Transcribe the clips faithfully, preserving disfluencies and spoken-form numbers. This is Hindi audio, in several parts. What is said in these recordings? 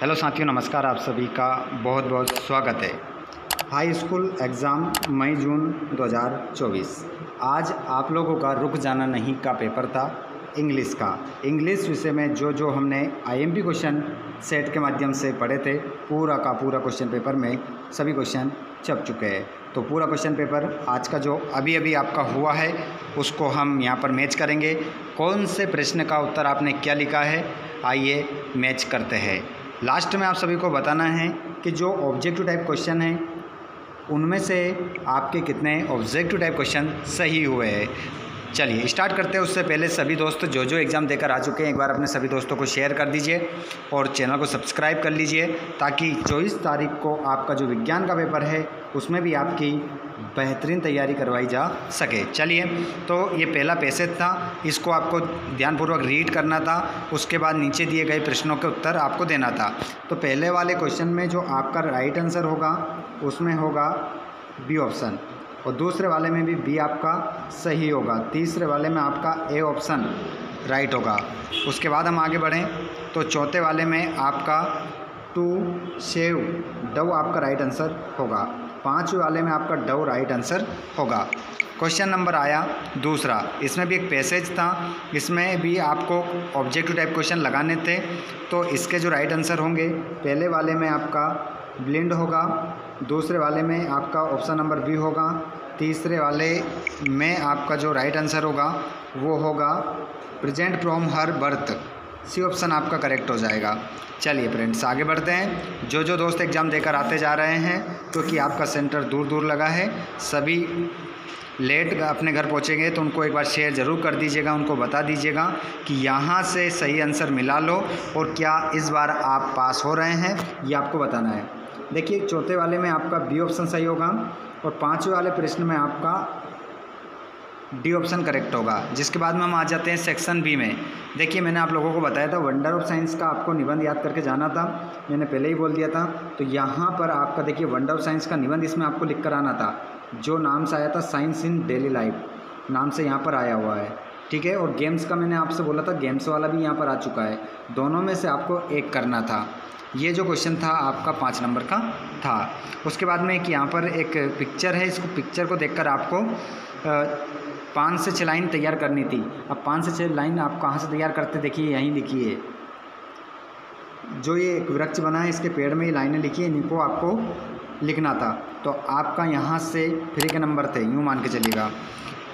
हेलो साथियों, नमस्कार। आप सभी का बहुत बहुत स्वागत है। हाई स्कूल एग्ज़ाम मई जून दो हज़ार चौबीस। आज आप लोगों का रुक जाना नहीं का पेपर था इंग्लिश का। इंग्लिश विषय में जो जो हमने आईएमपी क्वेश्चन सेट के माध्यम से पढ़े थे, पूरा का पूरा क्वेश्चन पेपर में सभी क्वेश्चन छप चुके हैं। तो पूरा क्वेश्चन पेपर आज का जो अभी अभी आपका हुआ है उसको हम यहाँ पर मैच करेंगे। कौन से प्रश्न का उत्तर आपने क्या लिखा है, आइए मैच करते हैं। लास्ट में आप सभी को बताना है कि जो ऑब्जेक्टिव टाइप क्वेश्चन हैं उनमें से आपके कितने ऑब्जेक्टिव टाइप क्वेश्चन सही हुए हैं। चलिए स्टार्ट करते हैं। उससे पहले सभी दोस्त जो जो एग्ज़ाम देकर आ चुके हैं, एक बार अपने सभी दोस्तों को शेयर कर दीजिए और चैनल को सब्सक्राइब कर लीजिए, ताकि चौबीस तारीख को आपका जो विज्ञान का पेपर है उसमें भी आपकी बेहतरीन तैयारी करवाई जा सके। चलिए, तो ये पहला पैसेज था, इसको आपको ध्यानपूर्वक रीड करना था। उसके बाद नीचे दिए गए प्रश्नों के उत्तर आपको देना था। तो पहले वाले क्वेश्चन में जो आपका राइट आंसर होगा उसमें होगा बी ऑप्शन, और दूसरे वाले में भी बी आपका सही होगा, तीसरे वाले में आपका ए ऑप्शन राइट होगा। उसके बाद हम आगे बढ़ें तो चौथे वाले में आपका टू सेव डव आपका राइट आंसर होगा, पाँचवें वाले में आपका डव राइट आंसर होगा। क्वेश्चन नंबर आया दूसरा, इसमें भी एक पैसेज था, इसमें भी आपको ऑब्जेक्टिव टाइप क्वेश्चन लगाने थे। तो इसके जो राइट आंसर होंगे, पहले वाले में आपका ब्लिंड होगा, दूसरे वाले में आपका ऑप्शन नंबर बी होगा, तीसरे वाले में आपका जो राइट आंसर होगा वो होगा present from her birth, C option आपका करेक्ट हो जाएगा। चलिए फ्रेंड्स, आगे बढ़ते हैं। जो जो दोस्त एग्ज़ाम देकर आते जा रहे हैं, क्योंकि तो आपका सेंटर दूर दूर लगा है, सभी लेट अपने घर पहुंचेंगे, तो उनको एक बार शेयर ज़रूर कर दीजिएगा, उनको बता दीजिएगा कि यहाँ से सही आंसर मिला लो और क्या इस बार आप पास हो रहे हैं, ये आपको बताना है। देखिए, चौथे वाले में आपका बी ऑप्शन सही होगा और पाँचवें वाले प्रश्न में आपका डी ऑप्शन करेक्ट होगा। जिसके बाद में हम आ जाते हैं सेक्शन बी में। देखिए, मैंने आप लोगों को बताया था वंडर ऑफ साइंस का आपको निबंध याद करके जाना था, मैंने पहले ही बोल दिया था। तो यहाँ पर आपका देखिए वंडर ऑफ साइंस का निबंध इसमें आपको लिख कर आना था, जो नाम से आया था साइंस इन डेली लाइफ नाम से यहाँ पर आया हुआ है, ठीक है। और गेम्स का मैंने आपसे बोला था, गेम्स वाला भी यहाँ पर आ चुका है। दोनों में से आपको एक करना था। ये जो क्वेश्चन था आपका पाँच नंबर का था। उसके बाद में एक यहाँ पर एक पिक्चर है, इसको पिक्चर को देखकर आपको पाँच से छः लाइन तैयार करनी थी। अब पाँच से छः लाइन आप कहाँ से तैयार करते, देखिए यहीं लिखिए। जो ये एक वृक्ष बना है इसके पेड़ में ये लाइनें लिखिए, इनको आपको लिखना था। तो आपका यहाँ से फ्री के नंबर थे, यूँ मान के चलिएगा।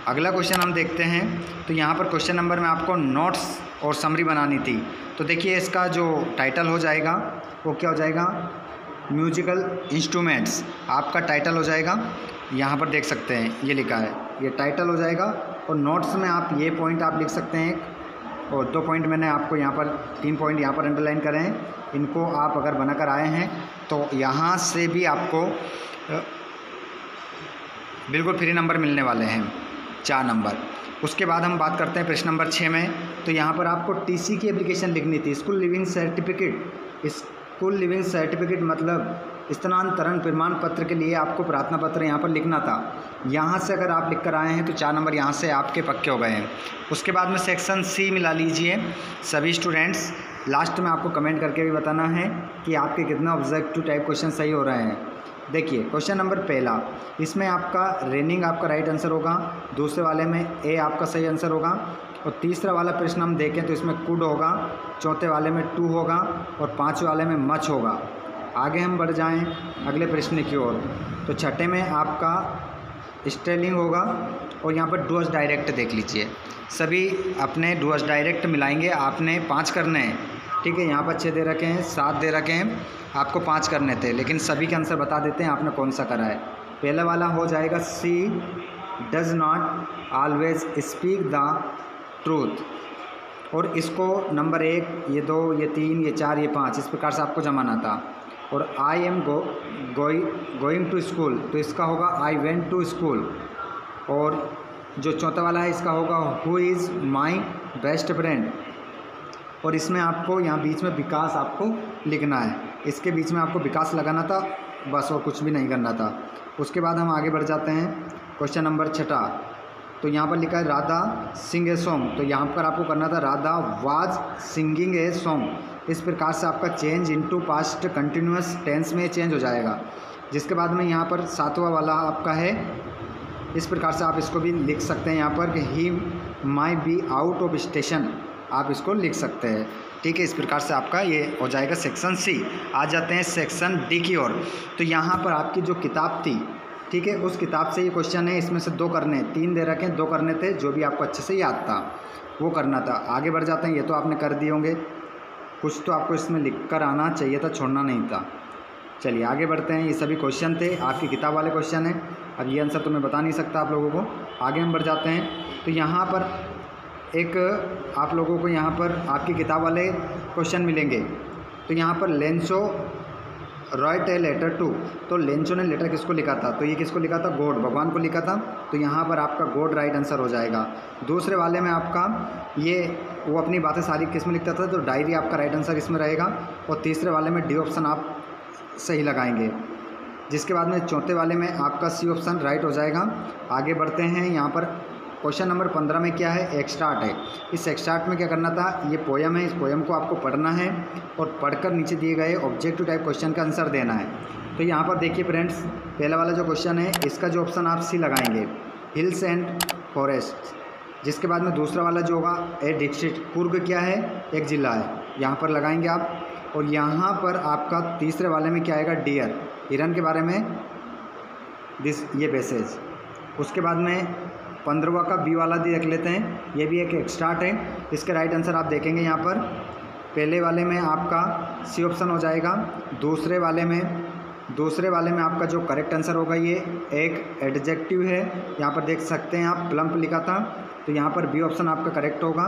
अगला क्वेश्चन हम देखते हैं। तो यहाँ पर क्वेश्चन नंबर में आपको नोट्स और समरी बनानी थी। तो देखिए, इसका जो टाइटल हो जाएगा वो क्या हो जाएगा, म्यूजिकल इंस्ट्रूमेंट्स आपका टाइटल हो जाएगा। यहाँ पर देख सकते हैं ये लिखा है, ये टाइटल हो जाएगा। और नोट्स में आप ये पॉइंट आप लिख सकते हैं, एक और दो पॉइंट मैंने आपको यहाँ पर, तीन पॉइंट यहाँ पर अंडरलाइन करें हैं, इनको आप अगर बनाकर आए हैं तो यहाँ से भी आपको बिल्कुल फ्री नंबर मिलने वाले हैं, चार नंबर। उसके बाद हम बात करते हैं प्रश्न नंबर छः में। तो यहाँ पर आपको टीसी की एप्लीकेशन लिखनी थी, school leaving certificate. School leaving certificate मतलब स्थानांतरण प्रमाण पत्र के लिए आपको प्रार्थना पत्र यहाँ पर लिखना था। यहाँ से अगर आप लिख कर आए हैं तो चार नंबर यहाँ से आपके पक्के हो गए हैं। उसके बाद में सेक्शन सी मिला लीजिए सभी स्टूडेंट्स। लास्ट में आपको कमेंट करके भी बताना है कि आपके कितना ऑब्जेक्टिव टाइप क्वेश्चन सही हो रहे हैं। देखिए, क्वेश्चन नंबर पहला, इसमें आपका रेनिंग आपका राइट आंसर होगा, दूसरे वाले में ए आपका सही आंसर होगा, और तीसरा वाला प्रश्न हम देखें तो इसमें कुड होगा, चौथे वाले में टू होगा और पाँचवें वाले में मच होगा। आगे हम बढ़ जाएं अगले प्रश्न की ओर। तो छठे में आपका स्टेलिंग होगा और यहाँ पर डूअर्स डायरेक्ट देख लीजिए, सभी अपने डूअर्स डायरेक्ट मिलाएंगे। आपने पाँच करने हैं, ठीक है। यहाँ पर छः दे रखे हैं, सात दे रखे हैं, आपको पाँच करने थे, लेकिन सभी के आंसर बता देते हैं आपने कौन सा करा है। पहला वाला हो जाएगा she does not always speak the truth, और इसको नंबर एक, ये दो, ये तीन, ये चार, ये पाँच, इस प्रकार से आपको जमाना था। और I am go going to school, तो इसका होगा आई वेंट टू स्कूल। और जो चौथा वाला है इसका होगा who is my best friend, और इसमें आपको यहाँ बीच में विकास आपको लिखना है, इसके बीच में आपको विकास लगाना था बस, और कुछ भी नहीं करना था। उसके बाद हम आगे बढ़ जाते हैं क्वेश्चन नंबर छठा। तो यहाँ पर लिखा है राधा सिंग ए सॉन्ग, तो यहाँ पर आपको करना था Radha was singing a song. इस प्रकार से आपका change into past continuous tense में चेंज हो जाएगा। जिसके बाद में यहाँ पर सातवां वाला आपका है, इस प्रकार से आप इसको भी लिख सकते हैं यहाँ पर कि he may be out of station, आप इसको लिख सकते हैं। ठीक है, इस प्रकार से आपका ये हो जाएगा सेक्शन सी। आ जाते हैं सेक्शन डी की ओर। तो यहाँ पर आपकी जो किताब थी, ठीक है, उस किताब से ये क्वेश्चन है, इसमें से दो करने, तीन दे रखे हैं, दो करने थे, जो भी आपको अच्छे से याद था वो करना था। आगे बढ़ जाते हैं, ये तो आपने कर दिए होंगे, कुछ तो आपको इसमें लिख कर आना चाहिए था, छोड़ना नहीं था। चलिए आगे बढ़ते हैं, ये सभी क्वेश्चन थे आपकी किताब वाले क्वेश्चन हैं। अब ये आंसर तो मैं बता नहीं सकता आप लोगों को। आगे हम बढ़ जाते हैं, तो यहाँ पर एक आप लोगों को यहाँ पर आपकी किताब वाले क्वेश्चन मिलेंगे। तो यहाँ पर लेंसो राइट ए लेटर टू, तो लेंसो ने लेटर किसको लिखा था, तो ये किसको लिखा था, गॉड, भगवान को लिखा था। तो यहाँ पर आपका गॉड राइट आंसर हो जाएगा। दूसरे वाले में आपका ये वो अपनी बातें सारी किस में लिखता था, तो डायरी आपका राइट आंसर इसमें रहेगा। और तीसरे वाले में डी ऑप्शन आप सही लगाएंगे। जिसके बाद में चौथे वाले में आपका सी ऑप्शन राइट हो जाएगा। आगे बढ़ते हैं, यहाँ पर क्वेश्चन नंबर पंद्रह में क्या है, एक्सट्रैक्ट है। इस एक्सट्रैक्ट में क्या करना था, ये पोयम है, इस पोयम को आपको पढ़ना है और पढ़कर नीचे दिए गए ऑब्जेक्टिव टाइप क्वेश्चन का आंसर देना है। तो यहाँ पर देखिए फ्रेंड्स, पहला वाला जो क्वेश्चन है इसका जो ऑप्शन आप सी लगाएंगे, हिल्स एंड फॉरेस्ट। जिसके बाद में दूसरा वाला जो होगा, ए डिस्ट्रिक्ट, कुर्ग क्या है, एक ज़िला है, यहाँ पर लगाएंगे आप। और यहाँ पर आपका तीसरे वाले में क्या आएगा, डियर, हिरन के बारे में दिस ये पैसेज। उसके बाद में पंद्रवा का बी वाला भी रख लेते हैं, ये भी एक एक्सट्रैक्ट है। इसके राइट आंसर आप देखेंगे यहाँ पर, पहले वाले में आपका सी ऑप्शन हो जाएगा। दूसरे वाले में दूसरे वाले में आपका जो करेक्ट आंसर होगा, ये एक एडजेक्टिव है, यहाँ पर देख सकते हैं आप, प्लम्प लिखा था, तो यहाँ पर बी ऑप्शन आपका करेक्ट होगा।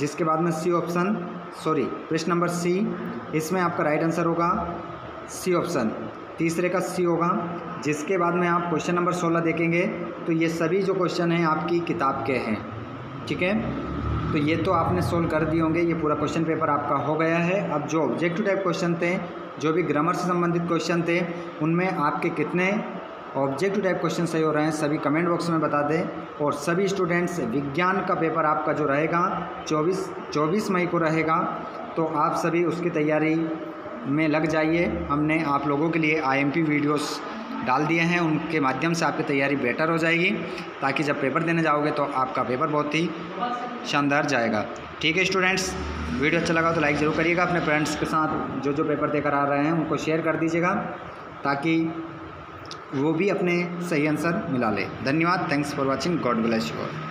जिसके बाद में सी ऑप्शन, सॉरी प्रश्न नंबर सी, इसमें आपका राइट आंसर होगा सी ऑप्शन, तीसरे का सी होगा। जिसके बाद में आप क्वेश्चन नंबर सोलह देखेंगे, तो ये सभी जो क्वेश्चन हैं आपकी किताब के हैं। ठीक है, तो ये तो आपने सोल्व कर दिए होंगे, ये पूरा क्वेश्चन पेपर आपका हो गया है। अब जो ऑब्जेक्टिव टाइप क्वेश्चन थे, जो भी ग्रामर से संबंधित क्वेश्चन थे, उनमें आपके कितने ऑब्जेक्टिव टाइप क्वेश्चन सही हो रहे हैं, सभी कमेंट बॉक्स में बता दें। और सभी स्टूडेंट्स, विज्ञान का पेपर आपका जो रहेगा चौबीस चौबीस मई को रहेगा, तो आप सभी उसकी तैयारी में लग जाइए। हमने आप लोगों के लिए आईएमपी वीडियोस डाल दिए हैं, उनके माध्यम से आपकी तैयारी बेटर हो जाएगी, ताकि जब पेपर देने जाओगे तो आपका पेपर बहुत ही शानदार जाएगा। ठीक है स्टूडेंट्स, वीडियो अच्छा लगा तो लाइक ज़रूर करिएगा, अपने फ्रेंड्स के साथ जो जो पेपर देकर आ रहे हैं उनको शेयर कर दीजिएगा, ताकि वो भी अपने सही आंसर मिला ले। धन्यवाद, thanks for watching, God bless you all.